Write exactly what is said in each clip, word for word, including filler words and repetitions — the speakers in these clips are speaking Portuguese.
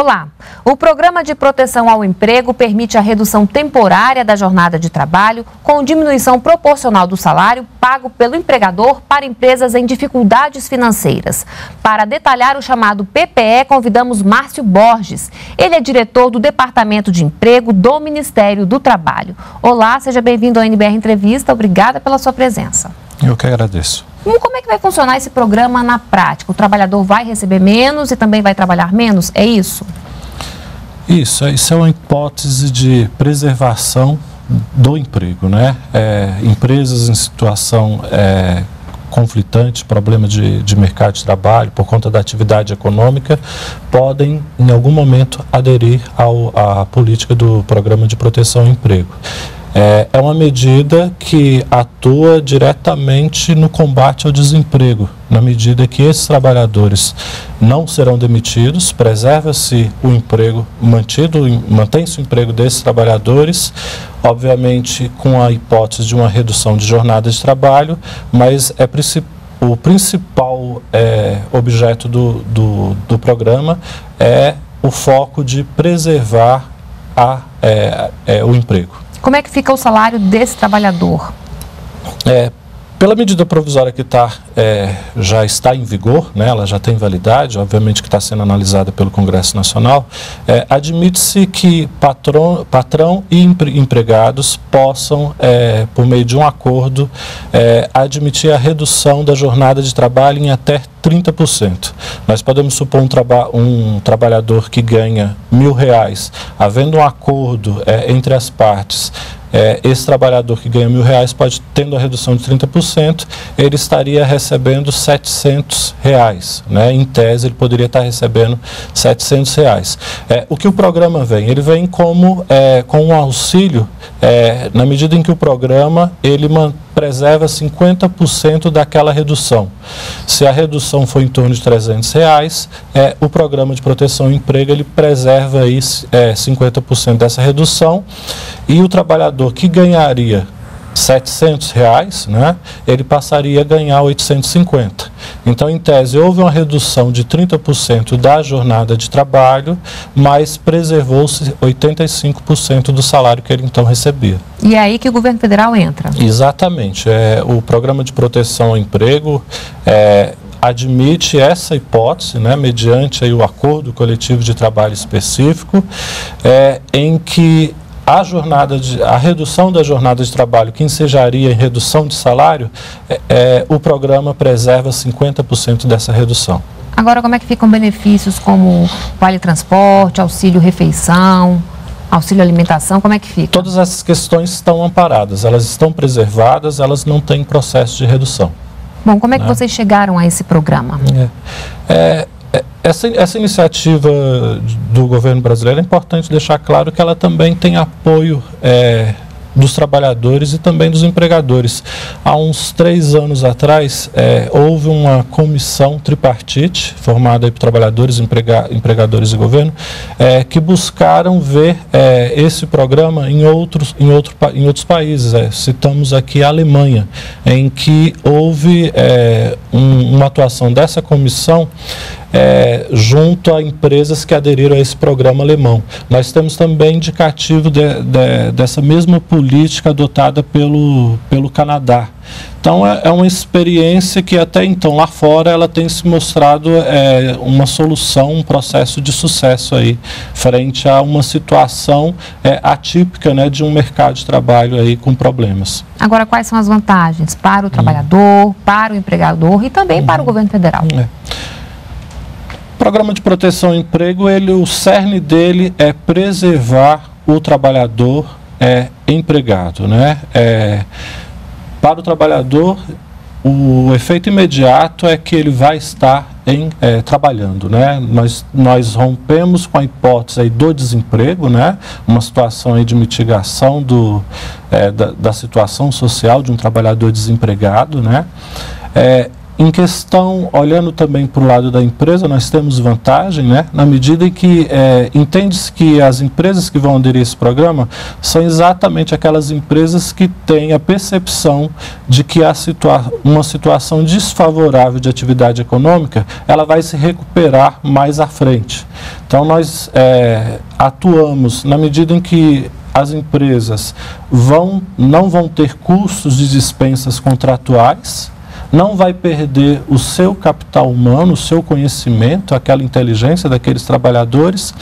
Olá! O Programa de Proteção ao Emprego permite a redução temporária da jornada de trabalho com diminuição proporcional do salário pago pelo empregador para empresas em dificuldades financeiras. Para detalhar o chamado P P E, convidamos Márcio Borges. Ele é diretor do Departamento de Emprego do Ministério do Trabalho. Olá, seja bem-vindo ao N B R Entrevista. Obrigada pela sua presença. Eu que agradeço. Como é que vai funcionar esse programa na prática? O trabalhador vai receber menos e também vai trabalhar menos? É isso? Isso, isso é uma hipótese de preservação do emprego, né? É, empresas em situação é, conflitante, problema de, de mercado de trabalho, por conta da atividade econômica, podem, em algum momento, aderir ao, à política do Programa de Proteção ao Emprego. É uma medida que atua diretamente no combate ao desemprego, na medida que esses trabalhadores não serão demitidos, preserva-se o emprego mantido, mantém-se o emprego desses trabalhadores, obviamente com a hipótese de uma redução de jornada de trabalho, mas é o principal é, objeto do, do, do programa é o foco de preservar a, é, é, o emprego. Como é que fica o salário desse trabalhador? É, pela medida provisória que tá, é, já está em vigor, né, ela já tem validade, obviamente que está sendo analisada pelo Congresso Nacional, é, admite-se que patrão, patrão e empre, empregados possam, é, por meio de um acordo, é, admitir a redução da jornada de trabalho em até trinta por cento. Nós podemos supor um, traba um trabalhador que ganha mil reais, havendo um acordo é, entre as partes, é, esse trabalhador que ganha mil reais, pode, tendo a redução de trinta por cento, ele estaria recebendo setecentos reais, né? Em tese, ele poderia estar recebendo setecentos reais. É, o que o programa vem? Ele vem como, é, com um auxílio, é, na medida em que o programa, ele mantém preserva cinquenta por cento daquela redução. Se a redução for em torno de trezentos reais, é, o Programa de Proteção ao Emprego ele preserva aí, é, cinquenta por cento dessa redução, e o trabalhador que ganharia setecentos reais, né, ele passaria a ganhar oitocentos e cinquenta. Então, em tese, houve uma redução de trinta por cento da jornada de trabalho, mas preservou-se oitenta e cinco por cento do salário que ele então recebia. E é aí que o governo federal entra. Exatamente. É, o Programa de Proteção ao Emprego é, admite essa hipótese, né, mediante aí, o acordo coletivo de trabalho específico, é, em que A, jornada de, a redução da jornada de trabalho, que ensejaria em redução de salário, é, é, o programa preserva cinquenta por cento dessa redução. Agora, como é que ficam benefícios como vale-transporte, auxílio-refeição, auxílio-alimentação, como é que fica? Todas essas questões estão amparadas, elas estão preservadas, elas não têm processo de redução. Bom, como é que né? vocês chegaram a esse programa? É... é... Essa, essa iniciativa do governo brasileiro é importante deixar claro que ela também tem apoio é, dos trabalhadores e também dos empregadores. Há uns três anos atrás, é, houve uma comissão tripartite, formada aí por trabalhadores, emprega, empregadores e governo, é, que buscaram ver é, esse programa em outros, em outro, em outros países. É, citamos aqui a Alemanha, em que houve é, um, uma atuação dessa comissão É, junto a empresas que aderiram a esse programa alemão. Nós temos também indicativo de, de, dessa mesma política adotada pelo, pelo Canadá. Então é, é uma experiência que até então lá fora ela tem se mostrado é, uma solução, um processo de sucesso aí, frente a uma situação é, atípica, né, de um mercado de trabalho aí com problemas. Agora, quais são as vantagens para o trabalhador, hum. para o empregador e também hum. para o governo federal? É. O Programa de Proteção ao Emprego, ele, o cerne dele é preservar o trabalhador é, empregado. Né? É, para o trabalhador, o efeito imediato é que ele vai estar em, é, trabalhando. Né? Nós, nós rompemos com a hipótese aí do desemprego, né? Uma situação aí de mitigação do, é, da, da situação social de um trabalhador desempregado. Né? É, Em questão, olhando também para o lado da empresa, nós temos vantagem, né? Na medida em que é, entende-se que as empresas que vão aderir a esse programa são exatamente aquelas empresas que têm a percepção de que a situa- uma situação desfavorável de atividade econômica, ela vai se recuperar mais à frente. Então, nós é, atuamos na medida em que as empresas vão, não vão ter custos de dispensas contratuais, não vai perder o seu capital humano, o seu conhecimento, aquela inteligência daqueles trabalhadores,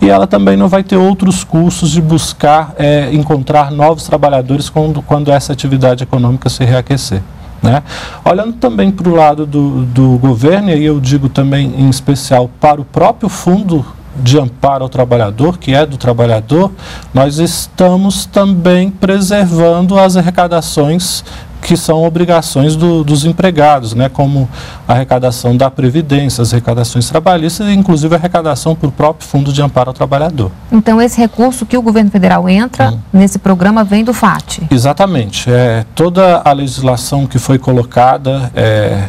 e ela também não vai ter outros custos de buscar, é, encontrar novos trabalhadores quando, quando essa atividade econômica se reaquecer, né? Olhando também para o lado do, do governo, e eu digo também em especial para o próprio Fundo de Amparo ao Trabalhador, que é do trabalhador, nós estamos também preservando as arrecadações que são obrigações do, dos empregados, né, como a arrecadação da Previdência, as arrecadações trabalhistas e inclusive a arrecadação para o próprio Fundo de Amparo ao Trabalhador. Então esse recurso que o governo federal entra hum. nesse programa vem do FAT? Exatamente. É, toda a legislação que foi colocada é,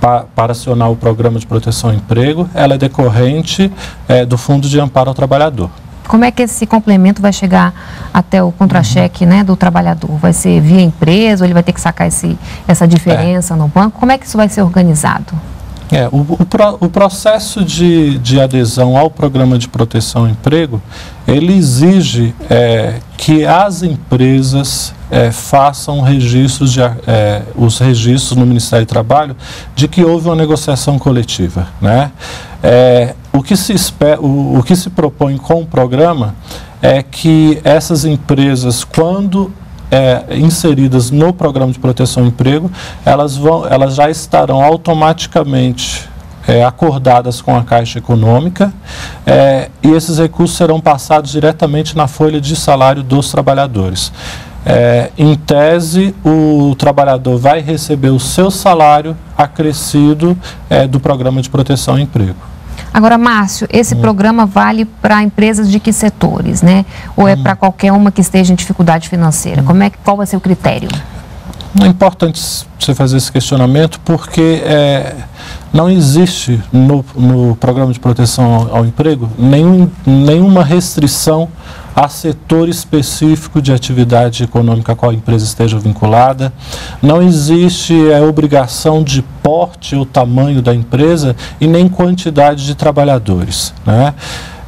pa, para acionar o Programa de Proteção ao Emprego, ela é decorrente é, do Fundo de Amparo ao Trabalhador. Como é que esse complemento vai chegar até o contra-cheque, né, do trabalhador? Vai ser via empresa, ou ele vai ter que sacar esse, essa diferença é. no banco? Como é que isso vai ser organizado? É, o, o, pro, o processo de, de adesão ao Programa de Proteção ao Emprego, ele exige é, que as empresas é, façam registros de, é, os registros no Ministério do Trabalho de que houve uma negociação coletiva, né? É, o, que se espera, o, o que se propõe com o programa é que essas empresas, quando É, inseridas no Programa de Proteção ao Emprego, elas, vão, elas já estarão automaticamente é, acordadas com a Caixa Econômica é, e esses recursos serão passados diretamente na folha de salário dos trabalhadores. É, em tese, o trabalhador vai receber o seu salário acrescido é, do Programa de Proteção ao Emprego. Agora, Márcio, esse hum. programa vale para empresas de que setores, né? Ou é hum. para qualquer uma que esteja em dificuldade financeira? Como é que, qual vai ser o critério? É importante você fazer esse questionamento porque é, não existe no, no Programa de Proteção ao, ao Emprego nenhum, nenhuma restrição a setor específico de atividade econômica a qual a empresa esteja vinculada. Não existe a obrigação de porte ou tamanho da empresa e nem quantidade de trabalhadores, né?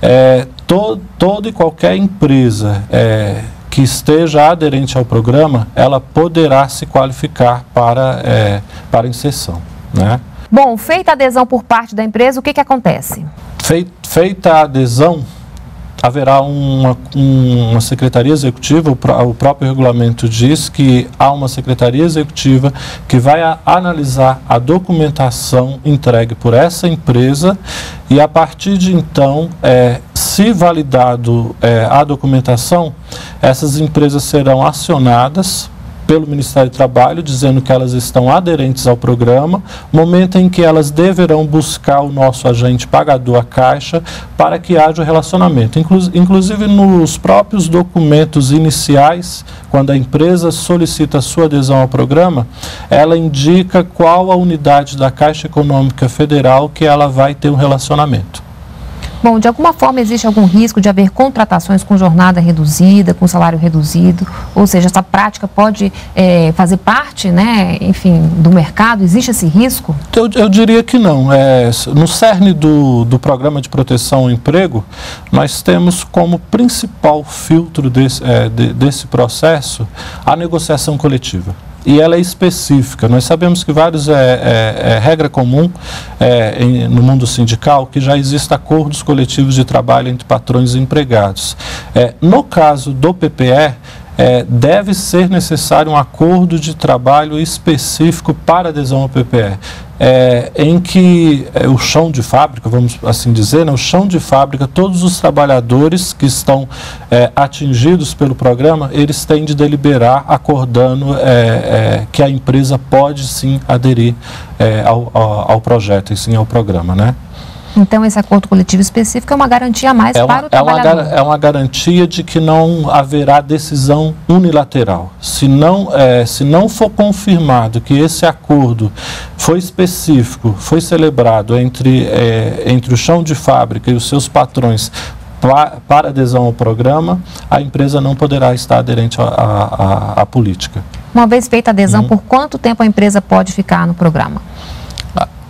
É, to, toda e qualquer empresa é, que esteja aderente ao programa, ela poderá se qualificar para, é, para inserção, né? Bom, feita a adesão por parte da empresa, o que que acontece? Feita, feita a adesão, haverá uma, uma secretaria executiva, o próprio regulamento diz que há uma secretaria executiva que vai analisar a documentação entregue por essa empresa e a partir de então, é, se validado é, a documentação, essas empresas serão acionadas pelo Ministério do Trabalho, dizendo que elas estão aderentes ao programa, momento em que elas deverão buscar o nosso agente pagador, a Caixa, para que haja o relacionamento. Inclusive, nos próprios documentos iniciais, quando a empresa solicita a sua adesão ao programa, ela indica qual a unidade da Caixa Econômica Federal que ela vai ter um relacionamento. Bom, de alguma forma existe algum risco de haver contratações com jornada reduzida, com salário reduzido, ou seja, essa prática pode é, fazer parte, né, enfim, do mercado? Existe esse risco? Eu, eu diria que não. É, no cerne do, do Programa de Proteção ao Emprego, nós temos como principal filtro desse, é, de, desse processo a negociação coletiva. E ela é específica. Nós sabemos que vários é, é, é regra comum é, em, no mundo sindical que já existem acordos coletivos de trabalho entre patrões e empregados. É, no caso do P P E, é, deve ser necessário um acordo de trabalho específico para adesão ao P P E. É, em que é, o chão de fábrica, vamos assim dizer, né, o chão de fábrica, todos os trabalhadores que estão é, atingidos pelo programa, eles têm de deliberar acordando é, é, que a empresa pode sim aderir é, ao, ao, ao projeto e sim ao programa, né? Então, esse acordo coletivo específico é uma garantia a mais é uma, para o é trabalhador. Uma, é uma garantia de que não haverá decisão unilateral. Se não, é, se não for confirmado que esse acordo foi específico, foi celebrado entre, é, entre o chão de fábrica e os seus patrões pra, para adesão ao programa, a empresa não poderá estar aderente à política. Uma vez feita a adesão, uhum. por quanto tempo a empresa pode ficar no programa?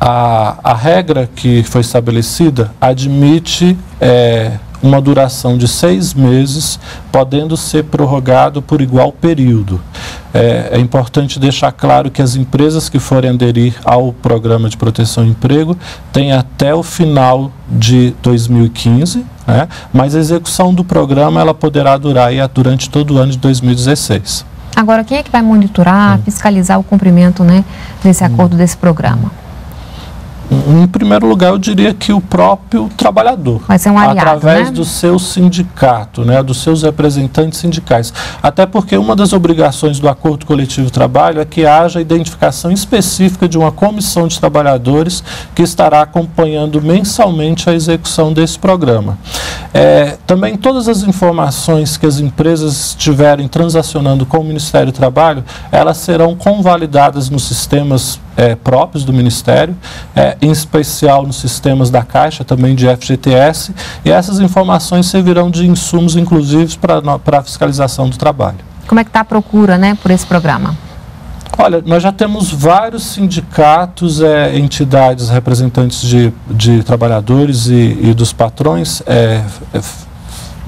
A, a regra que foi estabelecida admite é, uma duração de seis meses, podendo ser prorrogado por igual período. É, é importante deixar claro que as empresas que forem aderir ao Programa de Proteção ao Emprego têm até o final de dois mil e quinze, né? Mas a execução do programa ela poderá durar aí, durante todo o ano de dois mil e dezesseis. Agora, quem é que vai monitorar, hum. fiscalizar o cumprimento, né, desse acordo, hum. desse programa? Em primeiro lugar, eu diria que o próprio trabalhador, mas é um aliado, através, né, do seu sindicato, né, dos seus representantes sindicais. Até porque uma das obrigações do Acordo Coletivo de Trabalho é que haja identificação específica de uma comissão de trabalhadores que estará acompanhando mensalmente a execução desse programa. É, também todas as informações que as empresas estiverem transacionando com o Ministério do Trabalho, elas serão convalidadas nos sistemas É, próprios do Ministério, é, em especial nos sistemas da Caixa, também de F G T S, e essas informações servirão de insumos, inclusive, para a fiscalização do trabalho. Como é que está a procura, né, por esse programa? Olha, nós já temos vários sindicatos, é, entidades, representantes de, de trabalhadores e, e dos patrões, é, é,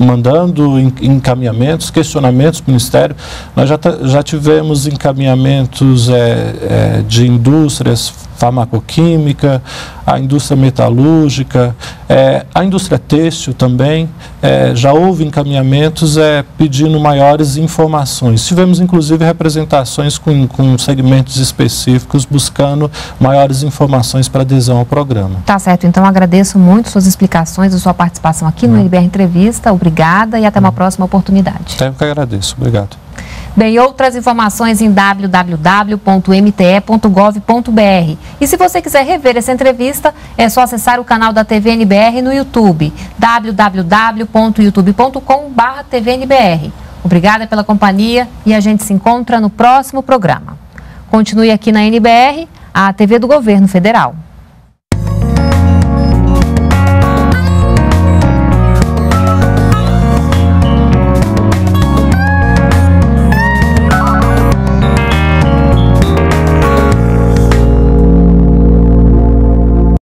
mandando encaminhamentos, questionamentos para o Ministério. Nós já, já tivemos encaminhamentos é, é, de indústrias farmacoquímica, a indústria metalúrgica, é, a indústria têxtil também, é, já houve encaminhamentos é, pedindo maiores informações. Tivemos, inclusive, representações com, com segmentos específicos buscando maiores informações para adesão ao programa. Tá certo, então agradeço muito suas explicações e sua participação aqui no N B R Entrevista. Obrigada e até uma próxima oportunidade. Até eu que agradeço, obrigado. Bem, outras informações em w w w ponto m t e ponto gov ponto b r. E se você quiser rever essa entrevista, é só acessar o canal da T V N B R no YouTube, w w w ponto youtube ponto com barra T V N B R. Obrigada pela companhia e a gente se encontra no próximo programa. Continue aqui na N B R, a T V do Governo Federal.